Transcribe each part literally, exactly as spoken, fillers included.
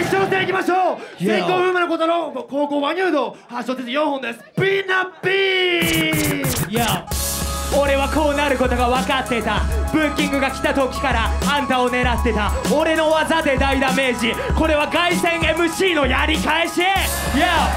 決勝戦いきましょう。先行風磨のことの高校和牛道発祥鉄よんほんです。ピーナッピー。いや俺はこうなることが分かってた。ブッキングが来た時からあんたを狙ってた。俺の技で大ダメージ、これは凱旋 エムシー のやり返し。いや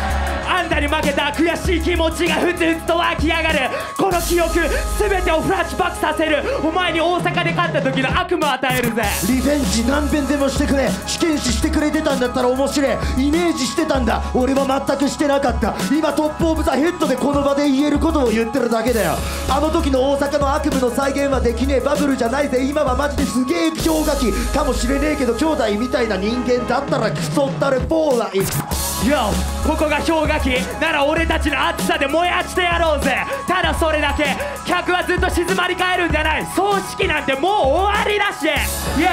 あんたに負けた悔しい気持ちがふつふつと湧き上がる。この記憶全てをフラッシュバックさせる。お前に大阪で勝った時の悪夢を与えるぜ。リベンジ何遍でもしてくれ。試験士してくれてたんだったら面白い。イメージしてたんだ。俺は全くしてなかった。今トップオブザヘッドでこの場で言えることを言ってるだけだよ。あの時の大阪の悪夢の再現はできねえ。バブルじゃないぜ。今はマジですげえ氷河期かもしれねえけど、兄弟みたいな人間だったらクソったれポーライ。ようここが氷河期なら俺たちの熱さで燃やしてやろうぜ。ただそれだけ。客はずっと静まり返るんじゃない。葬式なんてもう終わりだし。 YOO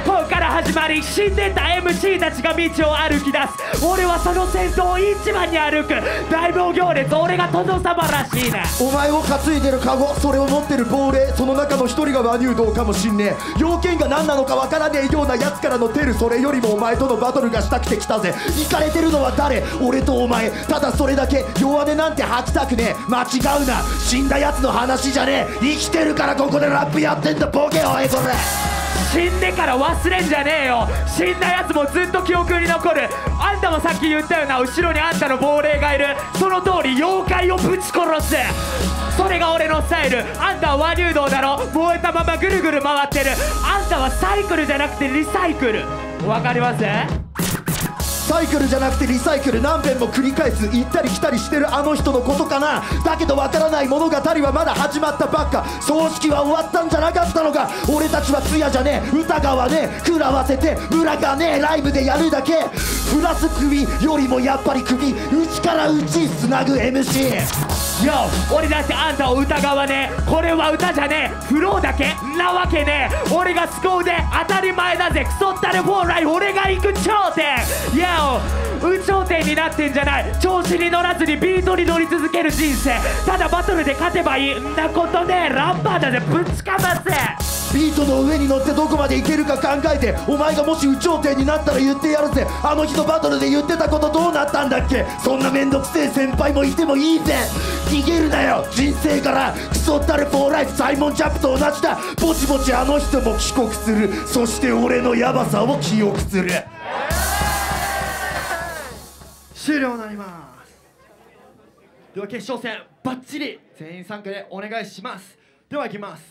ここから始まり、死んでた エムシー たちが道を歩き出す。俺はその先頭を一番に歩く。大名行列、俺が殿様らしいな。お前を担いでるカゴ、それを持ってる亡霊、その中の一人が和牛道かもしんねえ。要件が何なのかわからねえようなやつからのテル、それよりもお前とのバトルがしたくて来たぜ。イカれてるのは誰？俺とお前、ただそれだけ。弱音なんて吐きたくねえ。間違うな、死んだやつの話じゃねえ。生きてるからここでラップやってんだボケ。おいこれ死んでから忘れんじゃねえよ。死んだやつもずっと記憶に残る。あんたもさっき言ったよな、後ろにあんたの亡霊がいる。その通り妖怪をぶち殺す。それが俺のスタイル。あんたは和牛道だろ。燃えたままぐるぐる回ってる。あんたはサイクルじゃなくてリサイクル。わかります？サイクルじゃなくてリサイクル。何遍も繰り返す。行ったり来たりしてるあの人のことかな。だけどわからない物語はまだ始まったばっか。葬式は終わったんじゃなかったのか。俺たちは通夜じゃねえ、歌がはねえ、食らわせてムラがねえ。ライブでやるだけ。プラス首よりもやっぱり首。内から内つなぐ エムシー。 よ俺だってあんたを疑わねえ。これは歌じゃねえ、フローだけなわけねえ。俺がスコーで当たり前だぜ。クソったれフォーライ、俺が行く頂点。よ有頂天になってんじゃない。調子に乗らずにビートに乗り続ける人生。ただバトルで勝てばいいんなことねえ。ラッパーだぜ、ぶちかませ。ビートの上に乗ってどこまでいけるか考えて。お前がもし有頂天になったら言ってやるぜ。あの日のバトルで言ってたことどうなったんだっけ。そんなめんどくせえ先輩もいてもいいぜ。逃げるなよ人生から。クソったれフォーライフ、サイモン・チャップと同じだ。ぼちぼちあの人も帰国する。そして俺のヤバさを記憶する。終了になります。では決勝戦バッチリ全員参加でお願いします。ではいきます。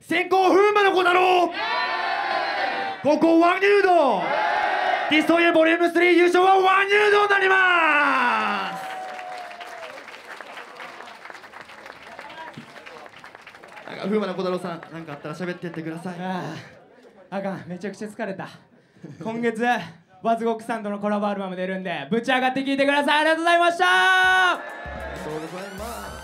先行風磨の子だろう。ここ和牛道 ディスフォーユー ボリュームスリー優勝は和牛道になります。なんか風磨の子だろうさん、なんかあったら喋ってやってください。ああ、あかん、めちゃくちゃ疲れた。今月和獄さんとのコラボアルバム出るんで、ぶち上がって聴いてください。ありがとうございました。ありがとうございます。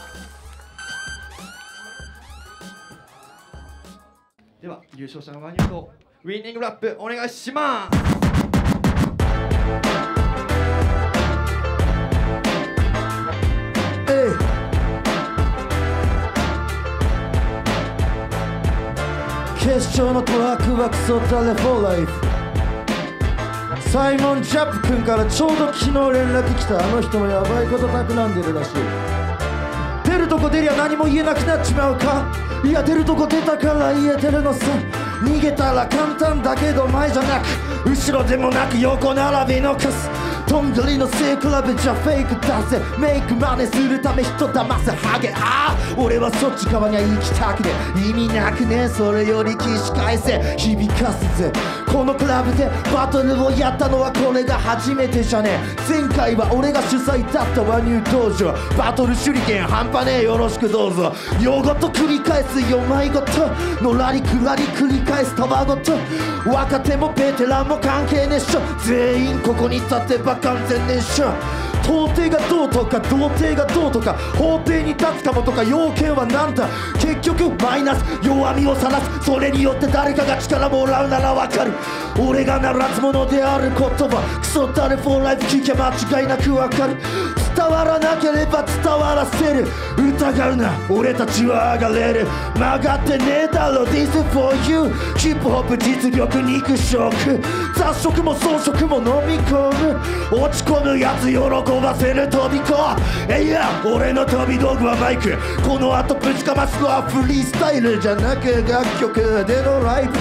では優勝者の和牛道、ウィニングラップお願いします。えい決勝のトラックはクソったれフォーライフ。サイモン・ジャップ君からちょうど昨日連絡来た。あの人もやばいこと企んでるらしい。出るとこ出りゃ何も言えなくなっちまうか。いや出るとこ出たから言えてるのさ。逃げたら簡単だけど前じゃなく後ろでもなく横並びのカス。とんがりの背比べじゃフェイクだぜ。メイク真似するため人騙せハゲ。ああ俺はそっち側には行きたくね意味なくね。それより起死回生響かすぜ。このクラブでバトルをやったのはこれが初めてじゃねえ。前回は俺が主催だった和牛道場。バトル手裏剣半端ねえ、よろしくどうぞ。夜ごと繰り返すよまいごとのらりくらり繰り返すたわごと。若手もベテランも関係ねえっしょ。全員ここに立てば完全ねえっしょ。到底がどうとか童貞がどうとか法廷に立つかもとか要件はなんだ。結局マイナス弱みをさらす。それによって誰かが力もらうならわかる。俺がならず者であることはクソったれフォーライフ聞きゃ間違いなくわかる。伝わらなければ伝わらせる。疑うな俺たちは上がれる。曲がってねえだろ ディスフォーユー。 ヒップホップ実力肉食雑食も草食も飲み落ち込むやつ喜ばせる飛び子、いや俺の飛び道具はバイク、この後ぶちかますのはフリースタイルじゃなく楽曲でのライブ、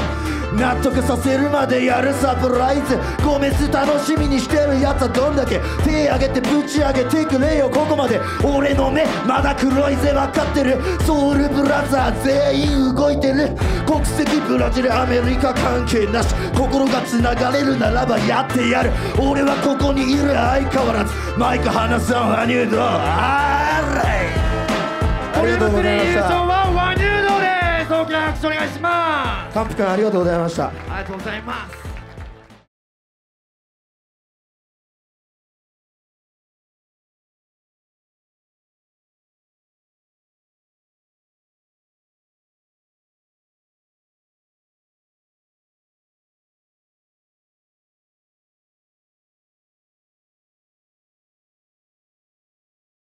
納得させるまでやるサプライズ、ゴメス楽しみにしてるやつはどんだけ、手上げてぶち上げてくれよここまで、俺の目まだ黒いぜ分かってる、ソウルブラザー全員動いてる、国籍ブラジルアメリカ関係なし、心が繋がれるならばやってやる、俺はここにいる相変わらず、マイク花さんワニュード、あーらい、ボリュームスリー優勝はワニュードです。大きな拍手お願いします。カンプ君ありがとうございました。ありがとうございます。